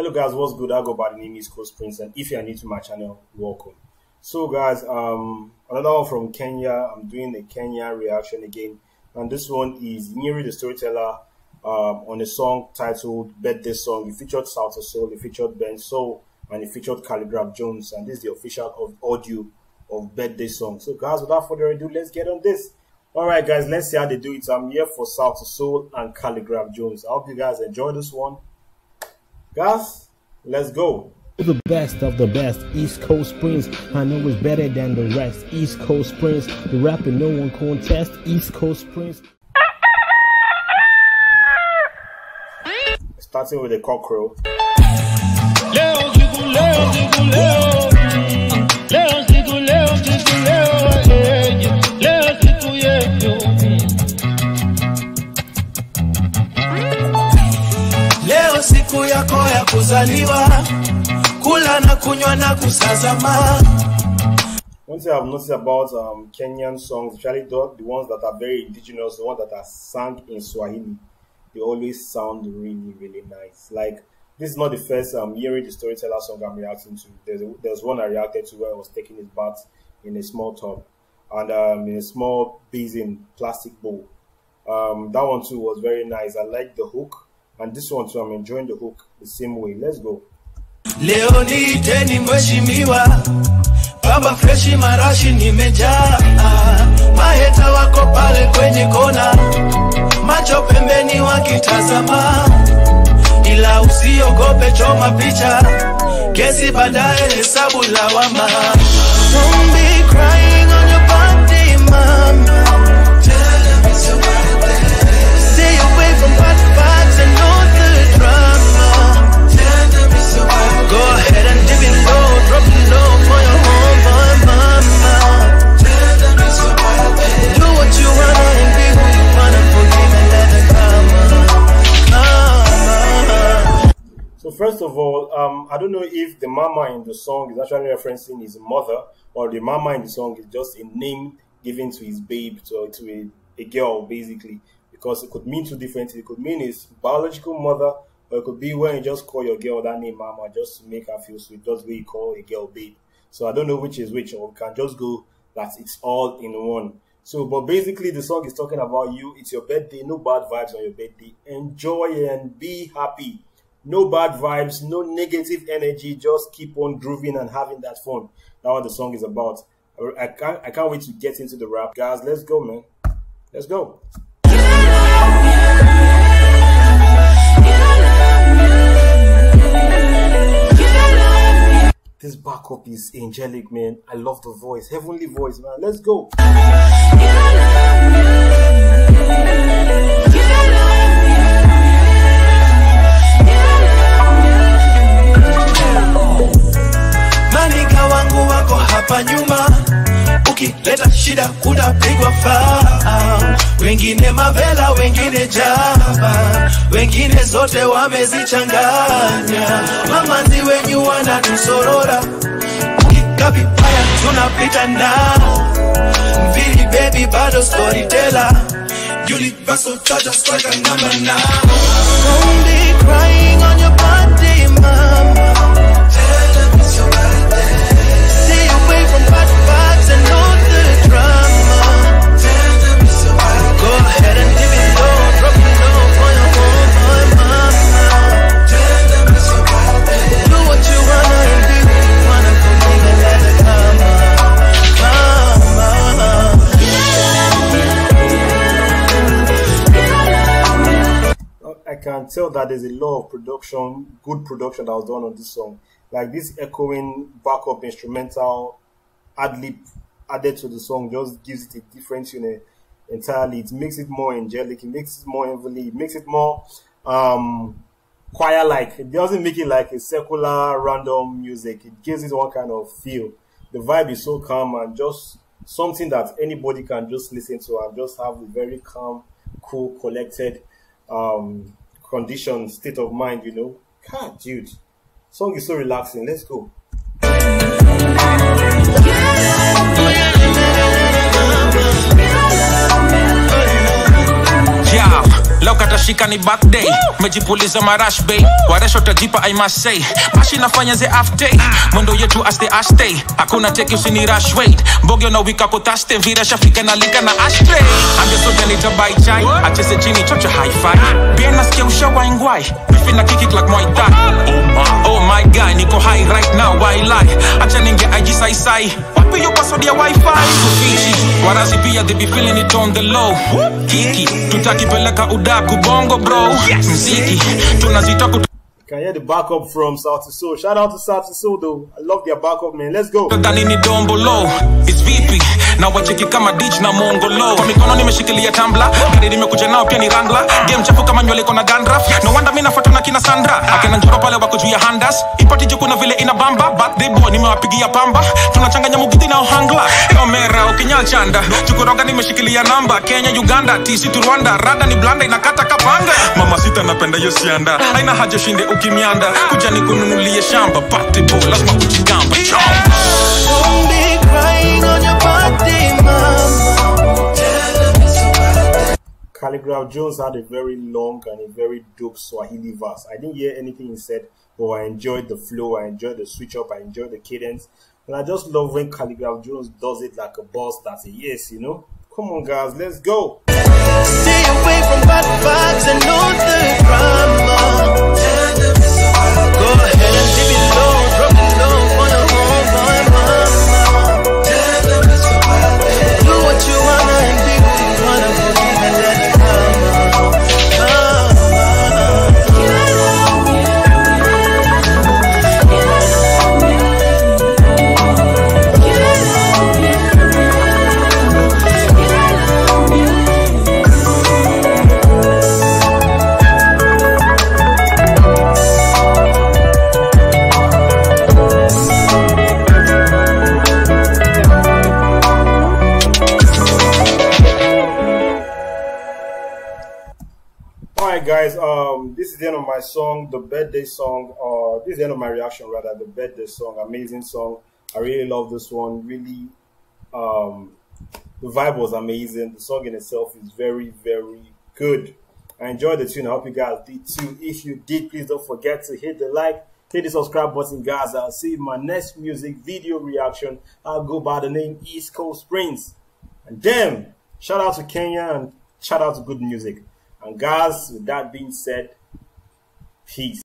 Hello guys, what's good? I go by the name East Coast Prince, and if you are new to my channel, welcome. So guys, another one from Kenya. I'm doing a Kenya reaction again, and this one is Nviiri the Storyteller on a song titled Birthday Song. It featured Sauti Sol, it featured Bensoul, and it featured Khaligraph Jones, and this is the official audio of Birthday Song. So guys, without further ado, let's get on this. Alright guys, let's see how they do it. I'm here for Sauti Sol and Khaligraph Jones. I hope you guys enjoy this one. Guys, let's go. The best of the best, East Coast Prince. I know it's better than the rest, East Coast Prince. The rapper no one contest, East Coast Prince. Starting with the cockerel. Siku yako ya kuzaliwa, kula na kunywa na kusazama. One thing I've noticed about Kenyan songs, especially the ones that are very indigenous, the ones that are sung in Swahili, they always sound really, really nice. Like, this is not the first Nviiri the Storyteller song I'm reacting to. There's one I reacted to where I was taking his bath in a small tub and in a small basin plastic bowl. That one too was very nice. I like the hook. And this one too, I'm enjoying the hook the same way. Let's go. Leoni teni mheshimiwa, baba freshi marashi nimejaa, maheta wako pale kwenye kona, macho pembeni wakitazama, ila usiogope choma picha, kesi baadaye hesabu lawama. Don't be crying on your birthday, mama. First of all, I don't know if the mama in the song is actually referencing his mother, or the mama in the song is just a name given to his babe, to a girl, basically, because it could mean two different things. It could mean his biological mother, or it could be when you just call your girl that name, mama, just to make her feel sweet. That's where you call a girl babe. So I don't know which is which, or we can just go that it's all in one. So, but basically the song is talking about you. It's your birthday, no bad vibes on your birthday. Enjoy and be happy. No bad vibes, no negative energy, just keep on grooving and having that fun. That's what the song is about. I can't wait to get into the rap. Guys, let's go, man. Let's go. This backup is angelic, man. I love the voice. Heavenly voice, man. Let's go. Ukileta shida kutapigwa faa, wengine mavela, wengine jaba, wengine zote wamezichanganya. Mamazi wenyu wanatusorora, ukika vibaya tunapita nao. Nviiri baby bado storyteller, universal charger strike a number now. Don't be crying on your birthday, mama. Tell them it's your birthday. I can tell that there's a lot of production, good production that was done on this song. Like this echoing backup instrumental ad-lib added to the song just gives it a different tune entirely. It makes it more angelic, it makes it more heavenly, it makes it more choir-like. It doesn't make it like a secular random music. It gives it one kind of feel. The vibe is so calm and just something that anybody can just listen to and just have a very calm, cool, collected condition, state of mind, you know. God, dude, song is so relaxing. Let's go. Leo katashika ni birthday, mejipuliza marash bay, waresho tajipa I must say, mashi nafanya ze half day, mwendo yetu aste, hakuna teki usini rush weight, mbogyo na wika potaste, vira shafika na linka na ashtray, ambia soja nitabai chai, achese chini chocha hi-fi, pia nasikia ushawa ingwai, na kick it like Muay Thai. Oh my guy, niko high right now, why lie? Acha ninge IG sai-sai, wapi yo password ya wifi? Kufichi, warazi pia they be feeling it on the low. Kiki, tutaki peleka udaku bongo bro. Mziki, tunazita kutu. Can hear the backup from Sauti Sol. Shout out to Sauti Sol though. I love their backup, man. Let's go. It's VP. Now I check it kama ditch na mongo low. Kwa mikono nimeshikilia tumbler. Kadi nimekuja nao pia ni wrangler. Game chafu kama nywele kona dandruff. No wonder mimi nafuatwa na kina Sandra. Akina njoro pale wako juu ya Hondas. Ipati jiko na vile ina bamba. Birthday boy nimewapigia pamba. Tunachanganya mugiti na hangla. Kamera ukinyal chanda. Chukoroga nimeshikilia namba. Kenya, Uganda, TC to Rwanda. Rada ni blanda inakata kapanga. Mama sita napenda yo sianda. Haina haja shinde ukimianda. Kuja ni kununulie shamba. Party boy lazima ujigamba. Khaligraph Jones had a very long and a very dope Swahili verse. I didn't hear anything he said, but I enjoyed the flow, I enjoyed the switch up, I enjoyed the cadence, and I just love when Khaligraph Jones does it like a boss that he is, you know? Come on guys, let's go! Stay away from bad vibes and all the drama. Go ahead and give it low, drop it low, wanna hold my mama. Do what you wanna and be what you wanna, believe in that. Guys, this is the end of my song, the birthday song, this is the end of my reaction rather, the birthday song, amazing song. I really love this one, really, the vibe was amazing, the song in itself is very, very good. I enjoyed the tune, I hope you guys did too. If you did, please don't forget to hit the like, hit the subscribe button guys. I'll see you in my next music video reaction. I'll go by the name East Coast Prince. And damn, shout out to Kenya and shout out to good music. And guys, with that being said, peace.